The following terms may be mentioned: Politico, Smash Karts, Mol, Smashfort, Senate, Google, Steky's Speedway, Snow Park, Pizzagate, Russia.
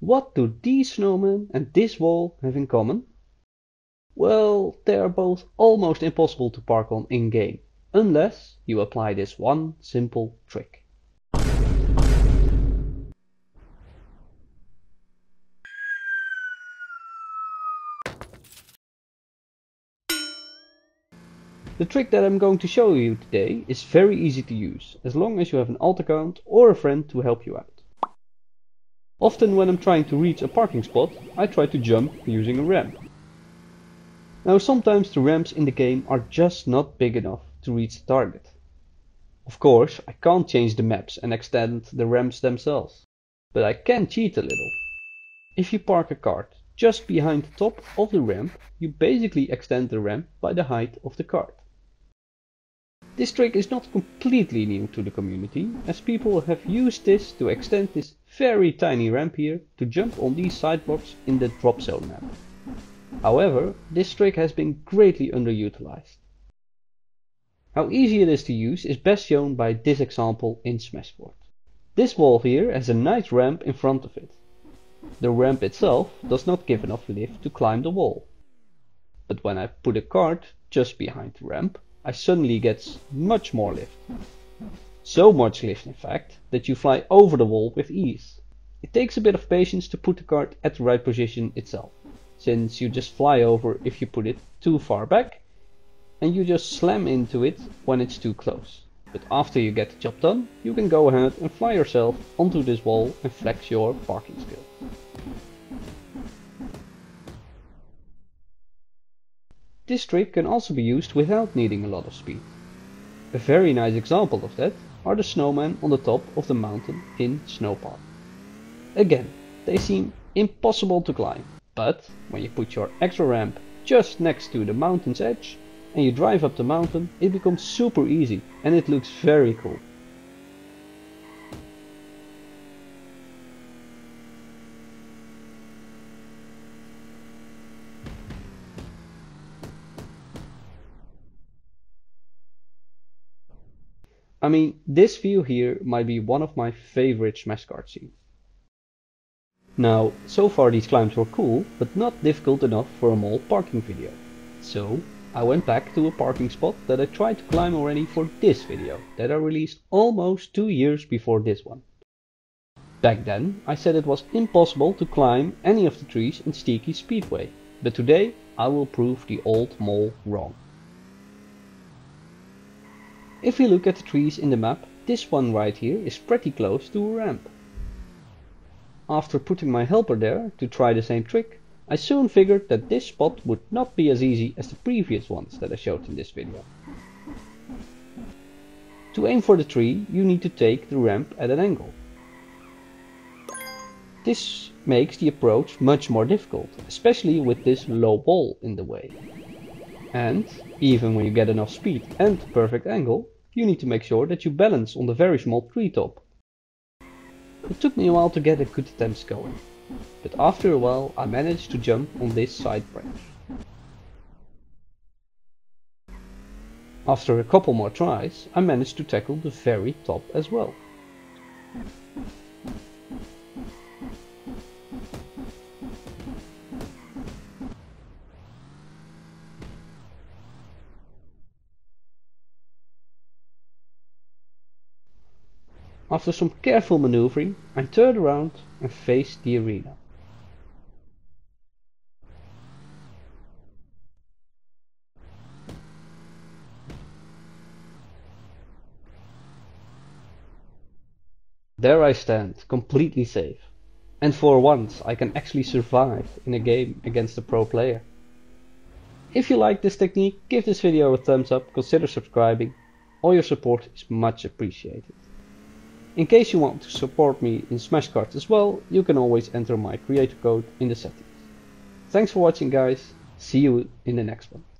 What do these snowmen and this wall have in common? Well, they are both almost impossible to park on in-game, unless you apply this one simple trick. The trick that I'm going to show you today is very easy to use, as long as you have an alt account or a friend to help you out. Often when I'm trying to reach a parking spot, I try to jump using a ramp. Now sometimes the ramps in the game are just not big enough to reach the target. Of course, I can't change the maps and extend the ramps themselves, but I can cheat a little. If you park a kart just behind the top of the ramp, you basically extend the ramp by the height of the kart. This trick is not completely new to the community, as people have used this to extend this very tiny ramp here to jump on these sidewalks in the drop zone map. However, this trick has been greatly underutilized. How easy it is to use is best shown by this example in Smashfort. This wall here has a nice ramp in front of it. The ramp itself does not give enough lift to climb the wall. But when I put a kart just behind the ramp, I suddenly get much more lift. So much lift, in fact, that you fly over the wall with ease. It takes a bit of patience to put the kart at the right position itself, since you just fly over if you put it too far back, and you just slam into it when it's too close. But after you get the job done, you can go ahead and fly yourself onto this wall and flex your parking skill. This trick can also be used without needing a lot of speed. A very nice example of that are the snowmen on the top of the mountain in Snow Park. Again, they seem impossible to climb, but when you put your extra ramp just next to the mountain's edge and you drive up the mountain, it becomes super easy and it looks very cool. I mean, this view here might be one of my favorite Smash Kart scenes. Now, so far these climbs were cool, but not difficult enough for a Mol parking video. So, I went back to a parking spot that I tried to climb already for this video, that I released almost 2 years before this one. Back then, I said it was impossible to climb any of the trees in Steky's Speedway, but today I will prove the old Mol wrong. If we look at the trees in the map, this one right here is pretty close to a ramp. After putting my helper there to try the same trick, I soon figured that this spot would not be as easy as the previous ones that I showed in this video. To aim for the tree, you need to take the ramp at an angle. This makes the approach much more difficult, especially with this low wall in the way. And even when you get enough speed and the perfect angle, you need to make sure that you balance on the very small treetop. It took me a while to get a good attempts going, but after a while I managed to jump on this side branch. After a couple more tries, I managed to tackle the very top as well. After some careful maneuvering, I turned around and faced the arena. There I stand, completely safe. And for once I can actually survive in a game against a pro player. If you like this technique, give this video a thumbs up, consider subscribing. All your support is much appreciated. In case you want to support me in Smash Karts as well, you can always enter my creator code in the settings. Thanks for watching guys, see you in the next one.